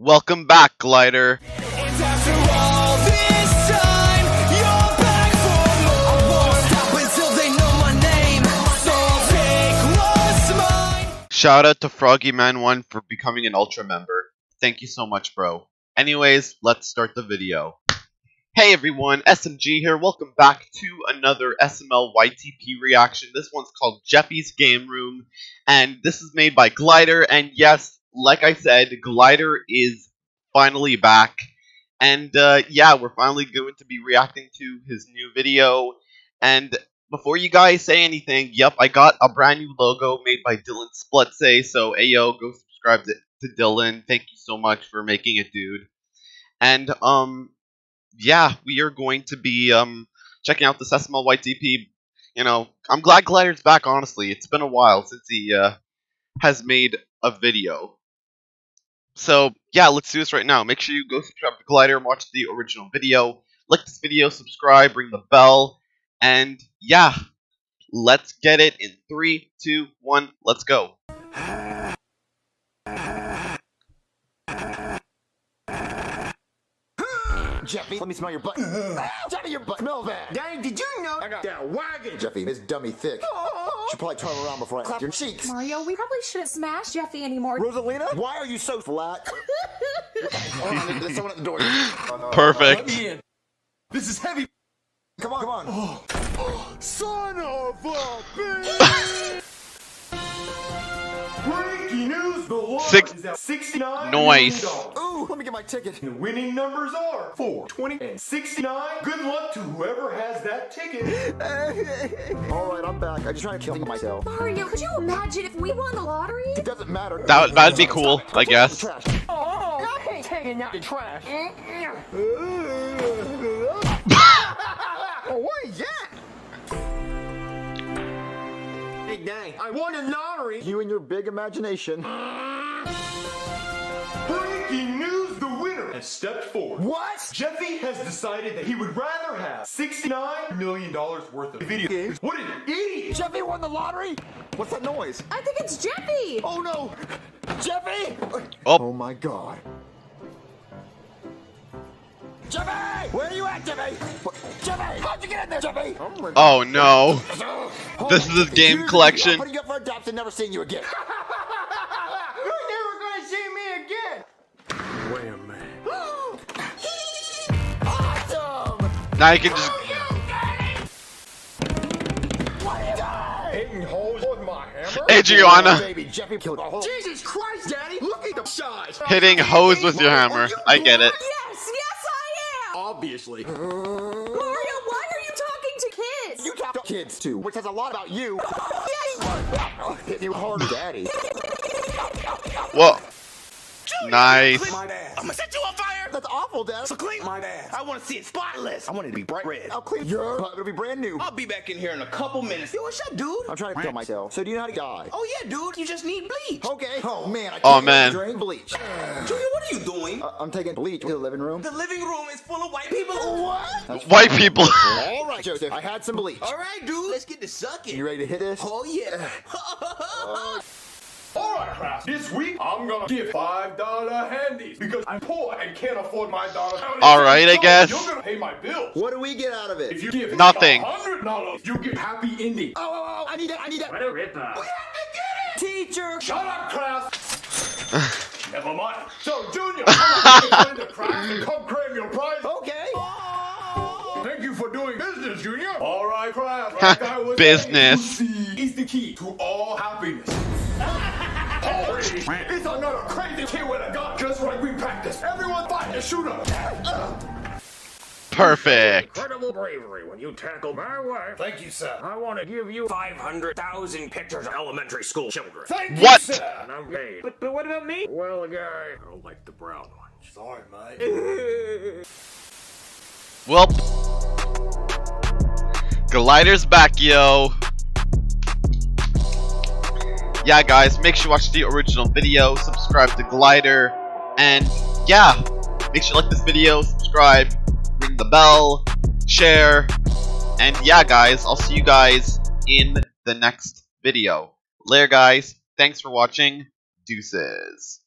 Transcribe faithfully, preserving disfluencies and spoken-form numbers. Welcome back, Collider. It's after all this time, you're back for more. I won't stop until they know my name, so I'll take what's mine. Shout out to Frogiman one for becoming an Ultra member. Thank you so much, bro. Anyways, let's start the video. Hey everyone, S M G here. Welcome back to another S M L Y T P reaction. This one's called Jeffy's Game Room, and this is made by Collider. And yes, like I said, Collider is finally back. And uh, yeah, we're finally going to be reacting to his new video. And before you guys say anything, yep, I got a brand new logo made by Dylan Splitse. So ayo, go subscribe to, to Dylan. Thank you so much for making it, dude. And um... yeah, we are going to be um, checking out this S M L Y T P. You know, I'm glad Collider's back, honestly. It's been a while since he uh, has made a video. So, yeah, let's do this right now. Make sure you go subscribe to Collider and watch the original video. Like this video, subscribe, ring the bell. And, yeah, let's get it in three, two, one, let's go. Jeffy, let me smell your butt. Out of your butt. Smell that. Daddy, did you know I got that wagon? Jeffy is dummy thick. Oh. Should probably turn around before I clap your cheeks. Mario, we probably shouldn't smash Jeffy anymore. Rosalina, why are you so flat? Oh, no, there's someone at the door. Oh, no, perfect. No, no, no, no. This is heavy. Come on, come on. Oh. Oh. Son of a bitch. Breaking news, the water Six. is at sixty-nine. Nice. Ooh, let me get my ticket. The winning numbers are four, twenty, and sixty-nine. Good luck to whoever has that ticket. Alright, I'm back. I just tried to kill myself. Mario, could you imagine if we won the lottery? It doesn't matter. That, that'd be cool, I guess. Oh, I can't take it out the trash. Oh, what is that? Big day. I won a lottery. You and your big imagination. Breaking news, the winner has stepped forward. What? Jeffy has decided that he would rather have sixty-nine million dollars worth of video games. What an idiot! Jeffy won the lottery? What's that noise? I think it's Jeffy! Oh no! Jeffy! Oh, oh my god. Jeffy! Where are you at, Jeffy? Jeffy! How'd you get in there, Jeffy? Oh, oh no. This is his game collection. I'm putting you up for adoption, never seeing you again. You're never gonna see me again. Wait a minute. Awesome! Now you can just. Adriana. Jesus Christ, Daddy! Look at the size. Hitting hose with your hammer. I get it. Obviously. Mario, why are you talking to kids? You talk to kids too, which says a lot about you. Hit you hard, Daddy. Whoa. Julia, nice. My ass. I'm gonna set you on fire. That's awful, Dad. So clean my ass. I want to see it spotless. I want it to be bright red. I'll clean your butt. It'll be brand new. I'll be back in here in a couple minutes. Yo, what's up, dude? I'm trying to kill myself. So do you know how to die? Oh yeah, dude. You just need bleach. Okay. Oh man. I oh man. Drain bleach. Julia, what are you doing? Uh, I'm taking bleach to the living room. The living room is full of white people. What? That's white people. All right, Joseph. I had some bleach. All right, dude. Let's get to sucking. You ready to hit this? Oh yeah. uh, Alright, class, this week I'm gonna give five dollar handies because I'm poor and can't afford my dollar. Alright, I guess. You're gonna pay my bills. What do we get out of it? If you give nothing, one hundred dollars, you get happy ending. Oh, oh, oh, I need that, I need that. What a ripper. We have to get it! Teacher! Shut up, class! Never mind. So, Junior, I'm gonna send a class and come claim your prize. Okay. Oh. Thank you for doing business, Junior. Alright, class. Like business. Pussy is the key to all happiness. It's another crazy kid with a gun, just like we practiced. Everyone fight the shooter. Perfect. Incredible bravery when you tackle my wife. Thank you, sir. I want to give you five hundred thousand pictures of elementary school children. Thank what? You, sir. And I'm gay. But, but what about me? Well, guy, I don't like the brown one. Sorry, mate. Well, Collider's back, yo. Yeah, guys, make sure you watch the original video, subscribe to Collider, and yeah, make sure you like this video, subscribe, ring the bell, share, and yeah, guys, I'll see you guys in the next video. Later, guys, thanks for watching, deuces.